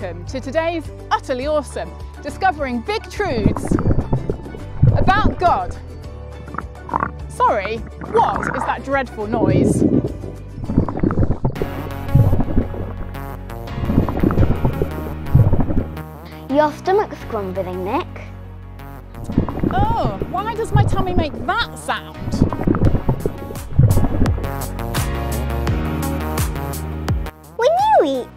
welcome to today's Utterly Awesome, discovering big truths about God. Sorry, what is that dreadful noise? Your stomach's grumbling, Nick. Oh, why does my tummy make that sound?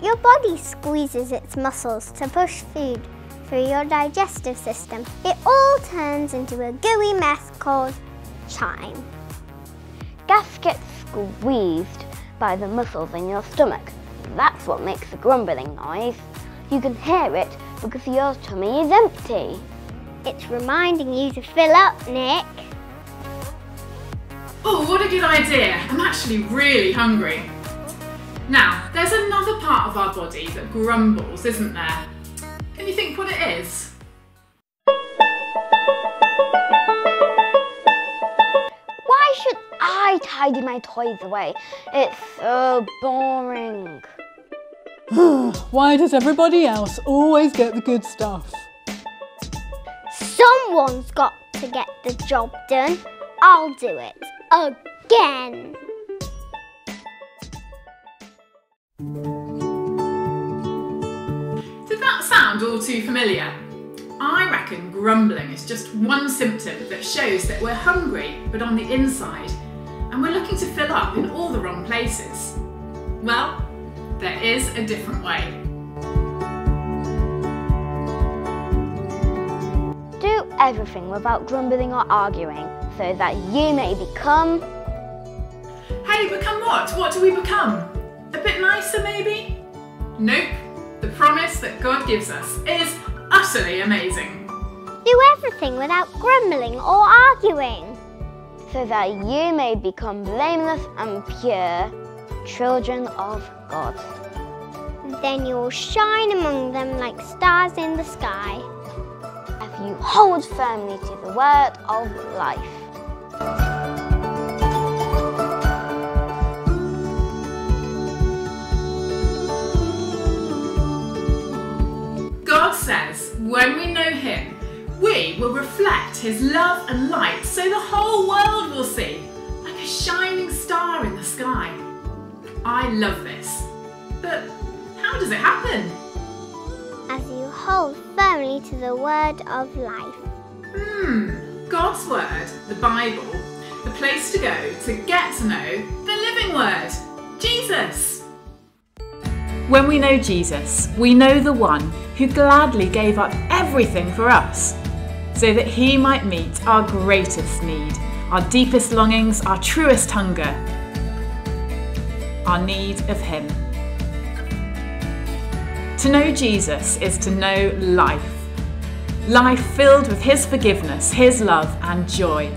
Your body squeezes its muscles to push food through your digestive system. It all turns into a gooey mess called chyme. Gas gets squeezed by the muscles in your stomach. That's what makes the grumbling noise. You can hear it because your tummy is empty. It's reminding you to fill up, Nick. Oh, what a good idea. I'm actually really hungry. Now, there's another part of our body that grumbles, isn't there? Can you think what it is? Why should I tidy my toys away? It's so boring. Why does everybody else always get the good stuff? Someone's got to get the job done. I'll do it again. Did that sound all too familiar? I reckon grumbling is just one symptom that shows that we're hungry but on the inside, and we're looking to fill up in all the wrong places. Well, there is a different way. Do everything without grumbling or arguing so that you may become... Hey, become what? What do we become? A bit nicer, maybe? Nope. The promise that God gives us is utterly amazing. Do everything without grumbling or arguing, so that you may become blameless and pure children of God. Then you'll shine among them like stars in the sky, if you hold firmly to the word of life. When we know Him, we will reflect His love and light so the whole world will see, like a shining star in the sky. I love this, but how does it happen? As you hold firmly to the Word of life. God's Word, the Bible, the place to go to get to know the living Word, Jesus. When we know Jesus, we know the one who gladly gave up everything for us, so that He might meet our greatest need, our deepest longings, our truest hunger, our need of Him. To know Jesus is to know life. Life filled with His forgiveness, His love and joy.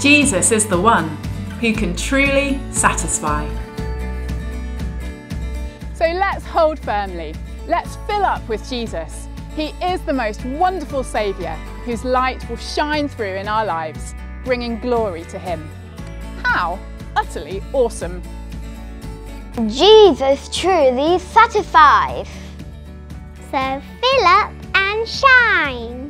Jesus is the one who can truly satisfy. So let's hold firmly. Let's fill up with Jesus. He is the most wonderful Saviour whose light will shine through in our lives, bringing glory to Him. How utterly awesome! Jesus truly satisfies. So fill up and shine.